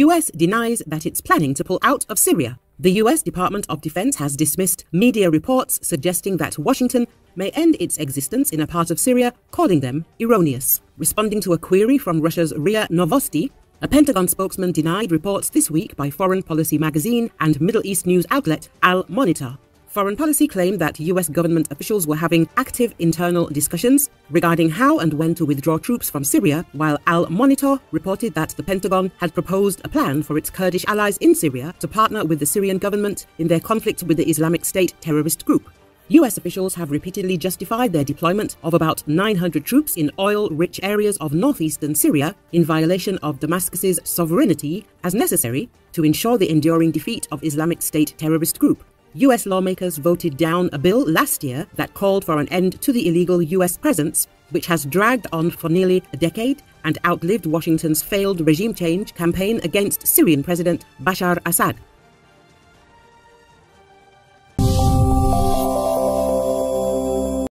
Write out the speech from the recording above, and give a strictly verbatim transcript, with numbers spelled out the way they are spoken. U S denies that it's planning to pull out of Syria. The U S Department of Defense has dismissed media reports suggesting that Washington may end its existence in a part of Syria, calling them erroneous. Responding to a query from Russia's R I A Novosti, a Pentagon spokesman denied reports this week by Foreign Policy magazine and Middle East news outlet Al-Monitor. Foreign Policy claimed that U S government officials were having active internal discussions regarding how and when to withdraw troops from Syria, while Al-Monitor reported that the Pentagon had proposed a plan for its Kurdish allies in Syria to partner with the Syrian government in their conflict with the Islamic State terrorist group. U S officials have repeatedly justified their deployment of about nine hundred troops in oil-rich areas of northeastern Syria in violation of Damascus's sovereignty as necessary to ensure the enduring defeat of Islamic State terrorist group. U S lawmakers voted down a bill last year that called for an end to the illegal U S presence, which has dragged on for nearly a decade and outlived Washington's failed regime change campaign against Syrian President Bashar Assad.